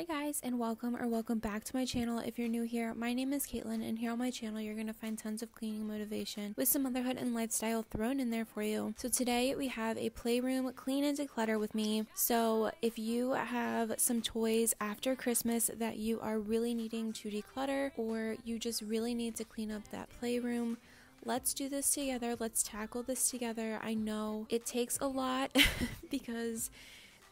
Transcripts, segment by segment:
Hi guys, and welcome back to my channel. If you're new here, my name is Caitlin, and here on my channel you're going to find tons of cleaning motivation with some motherhood and lifestyle thrown in there for you. So today we have a playroom clean and declutter with me. So if you have some toys after Christmas that you are really needing to declutter, or you just really need to clean up that playroom, let's do this together. Let's tackle this together. I know it takes a lot because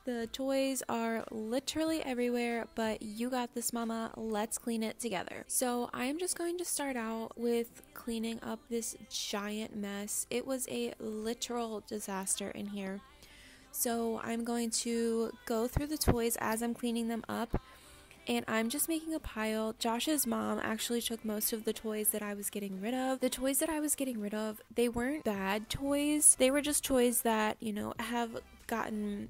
the toys are literally everywhere, but you got this, mama. Let's clean it together. So I'm just going to start out with cleaning up this giant mess. It was a literal disaster in here. So I'm going to go through the toys as I'm cleaning them up, and I'm just making a pile. Josh's mom actually took most of the toys that I was getting rid of. The toys that I was getting rid of, they weren't bad toys. They were just toys that, you know, have gotten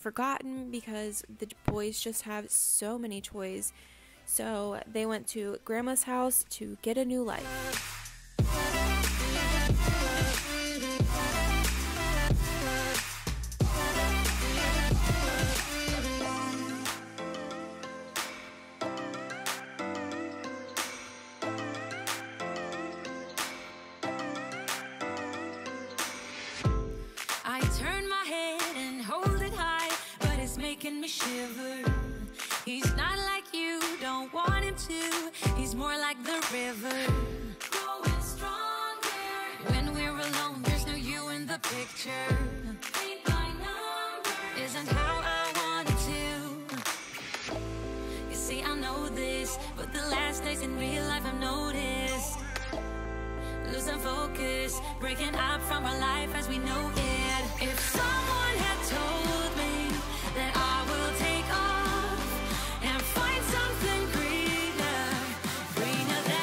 forgotten because the boys just have so many toys, so they went to grandma's house to get a new life. But the last days in real life I've noticed losing focus, breaking up from our life as we know it. If someone had told me that I will take off and find something greener, greener than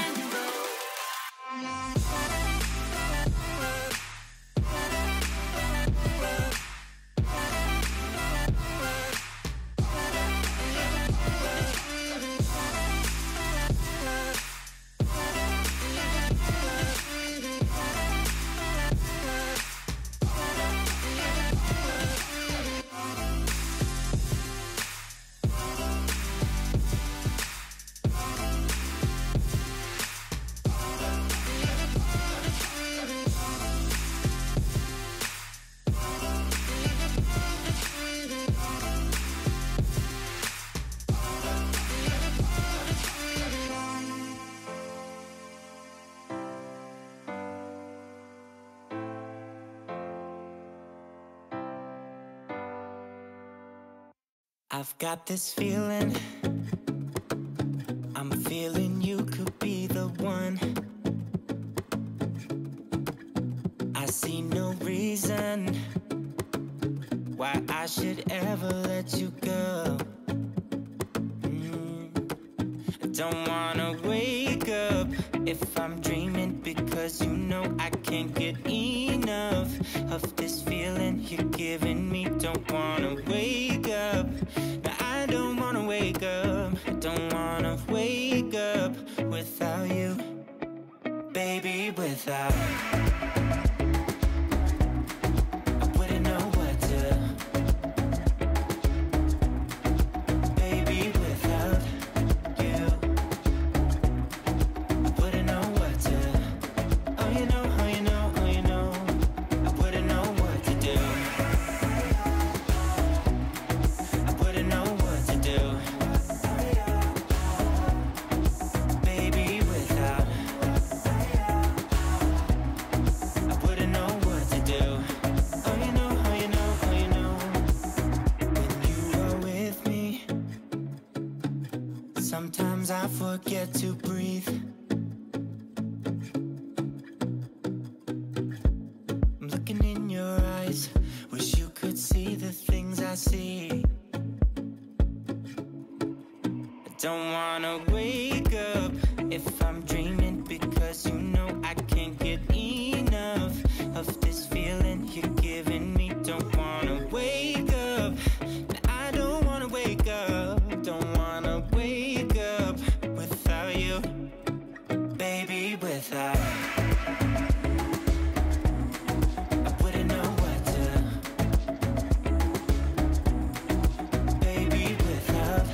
I've got this feeling, I'm feeling you could be the one. I see no reason why I should ever let you go. I don't wanna wake up if I'm dreaming, because you know I can't get enough of this feeling you're giving me. Don't wanna wake up. I don't wanna wake up, I don't wanna wake up without you, baby, without I wouldn't know what to, baby, without you I wouldn't know what to, oh you know, oh you know, oh you know, I wouldn't know what to do. Sometimes I forget to breathe. I'm looking in your eyes, wish you could see the things I see. I don't wanna wake up if I'm dreaming, because you know I can't get enough of this feeling you're giving me. Don't wanna wake up, I don't wanna wake up, don't wanna wake up without you, baby, without I wouldn't know what to, baby, without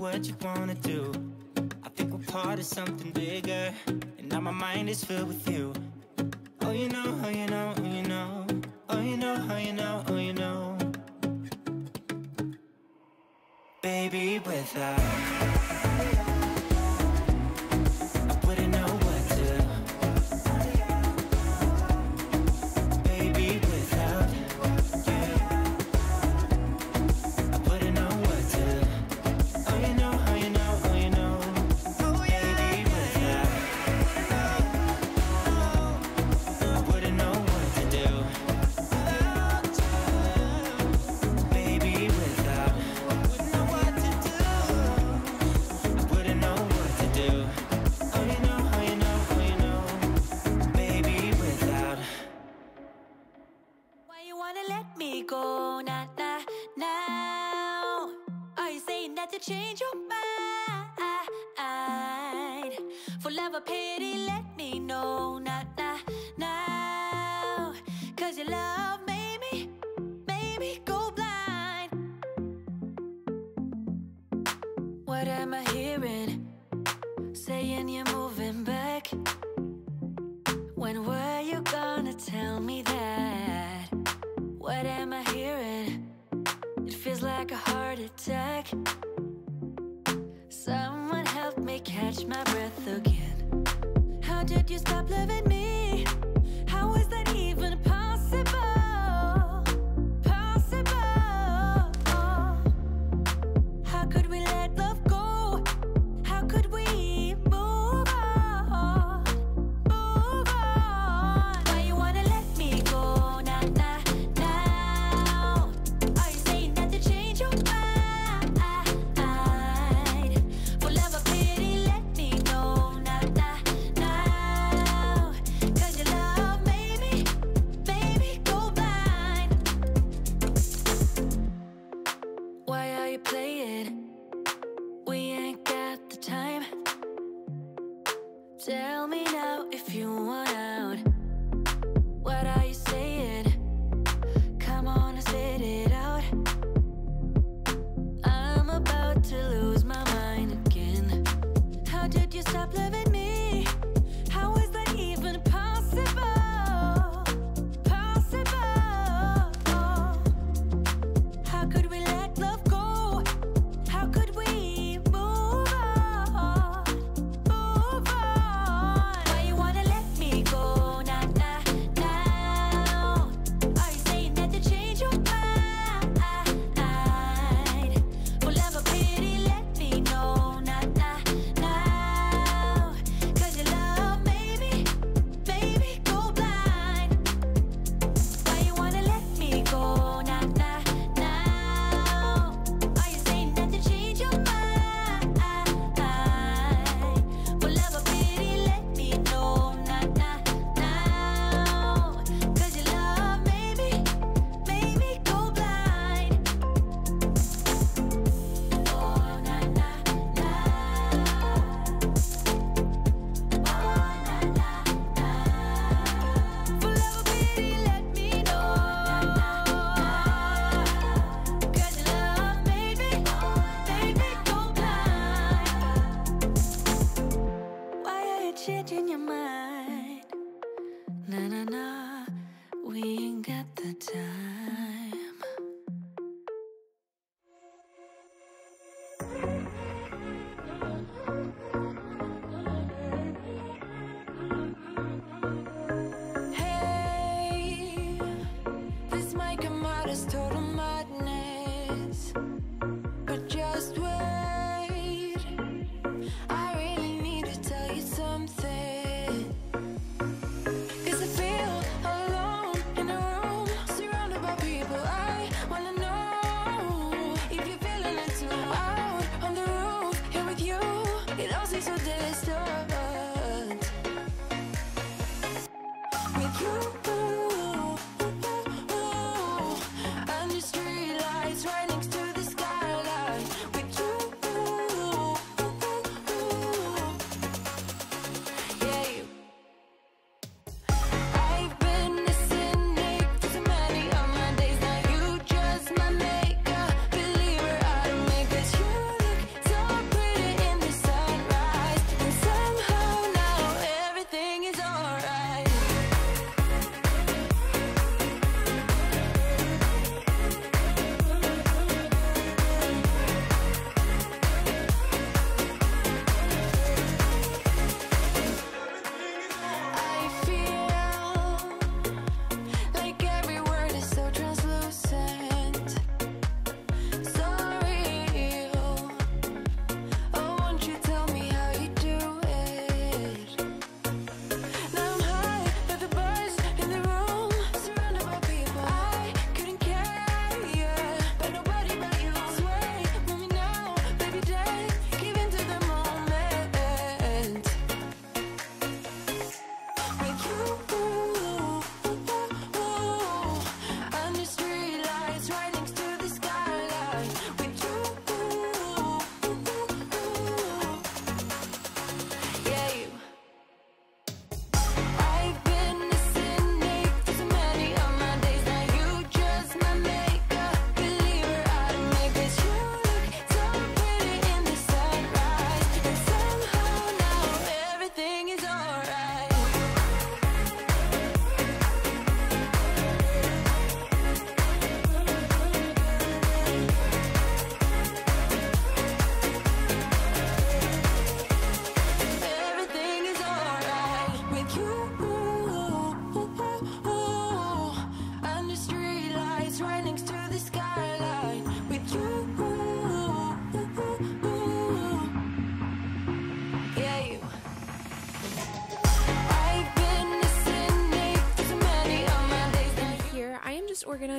what you wanna do. I think we're part of something bigger, and now my mind is filled with you. Oh, you know, oh, you know, oh, you know. Oh, you know, oh, you know, oh, you know. Baby, without you,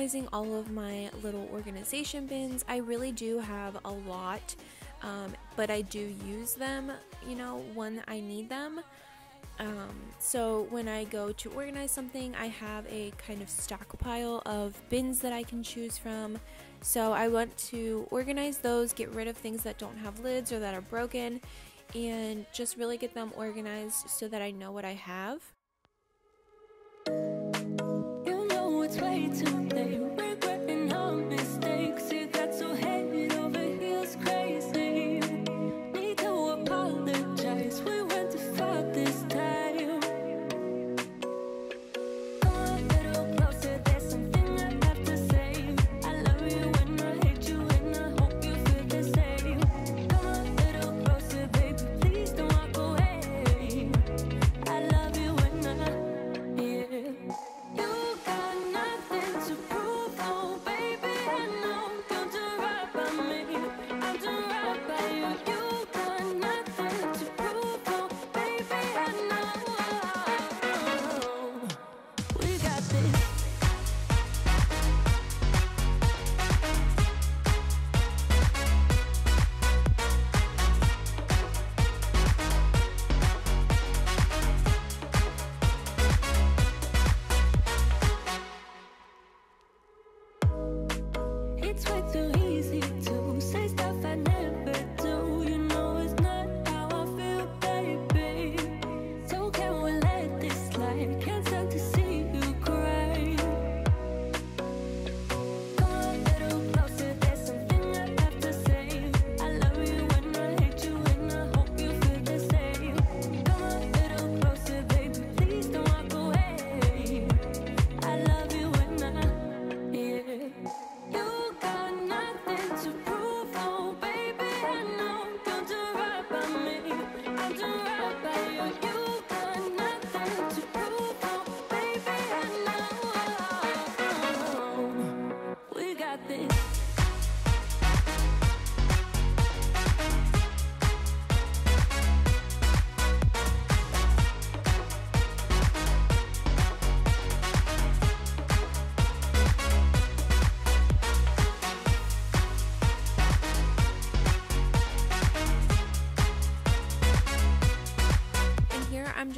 organizing all of my little organization bins. I really do have a lot, but I do use them, you know, when I need them. So when I go to organize something, I have a kind of stockpile of bins that I can choose from. So I want to organize those, get rid of things that don't have lids or that are broken, and just really get them organized so that I know what I have. You know it's way too late.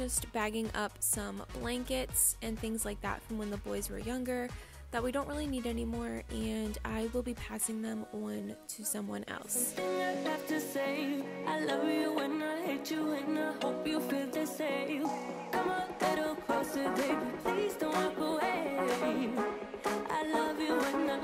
Just bagging up some blankets and things like that from when the boys were younger that we don't really need anymore, and I will be passing them on to someone else. I love you and I hate you and I hope you feel the same. Come a little closer, baby, please don't walk away. I love you and I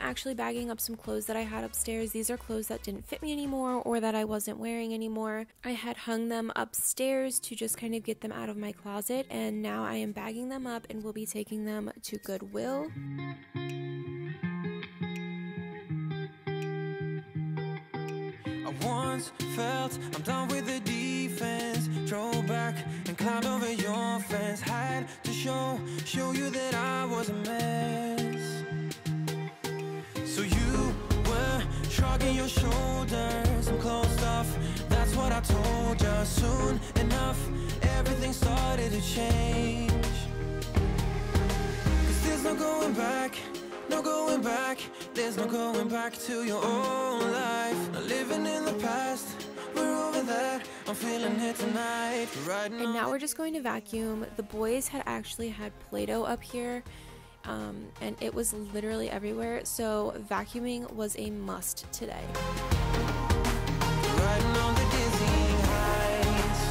actually bagging up some clothes that I had upstairs. These are clothes that didn't fit me anymore or that I wasn't wearing anymore. I had hung them upstairs to just kind of get them out of my closet, and now I am bagging them up and will be taking them to Goodwill. I once felt I'm done with the defense, drove back and climbed over your fence, had to show you that I was a mess. So you were shrugging your shoulders, I'm closed off, that's what I told you. Soon enough, everything started to change. 'Cause there's no going back, no going back. There's no going back to your own life. Not living in the past, we're over that. I'm feeling it tonight, right now. And now we're just going to vacuum. The boys had actually had Play-Doh up here. And it was literally everywhere, so vacuuming was a must today. Riding on the dizzying heights.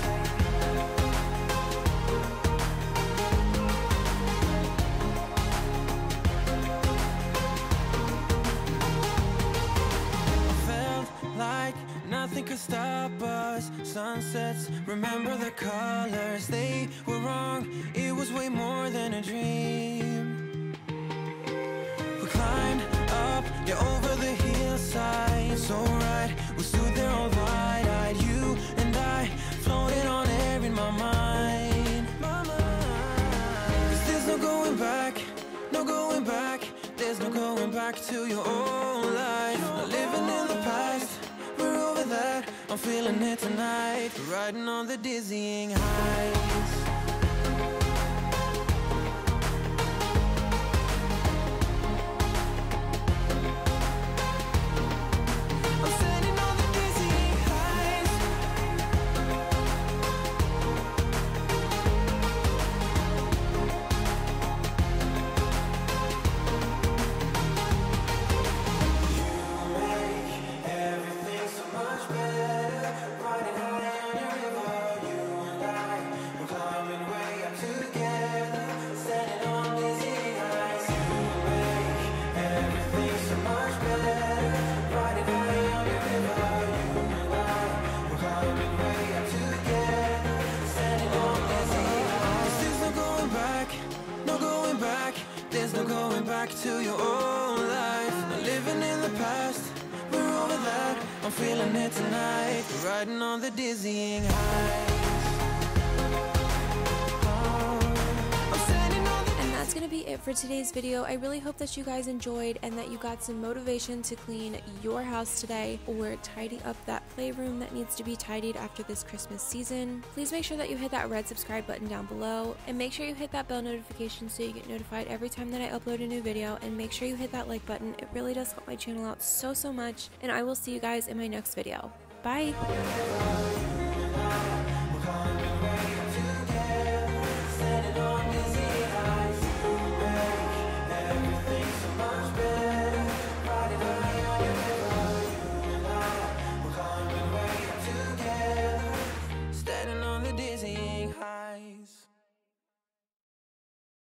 I felt like nothing could stop us. Sunsets, remember the colors. They were wrong, it was way more than a dream. We climbed up, yeah, over the hillside. So right, we stood there all wide-eyed. You and I, floating on air in my mind. 'Cause there's no going back, no going back. There's no going back to your own life. Not living in the past, we're over that. I'm feeling it tonight, riding on the dizzying heights. I'm standing on the dizzying heights. You make everything so much better, riding high on your river. You and I, we're climbing way up together, standing on dizzying heights. You make everything so much better, riding high on your river. You and I, we're climbing way up together, standing on dizzying heights. There's no going back, no going back. There's no going back to your own life. Not living in the past, we're over that. I'm feeling it tonight, riding on the dizzying heights. I'm standing on the And that's going to be it for today's video. I really hope that you guys enjoyed and that you got some motivation to clean your house today or tidy up that playroom that needs to be tidied after this Christmas season. Please make sure that you hit that red subscribe button down below, and make sure you hit that bell notification so you get notified every time that I upload a new video, and make sure you hit that like button. It really does help my channel out so much, and I will see you guys in my next video. Bye!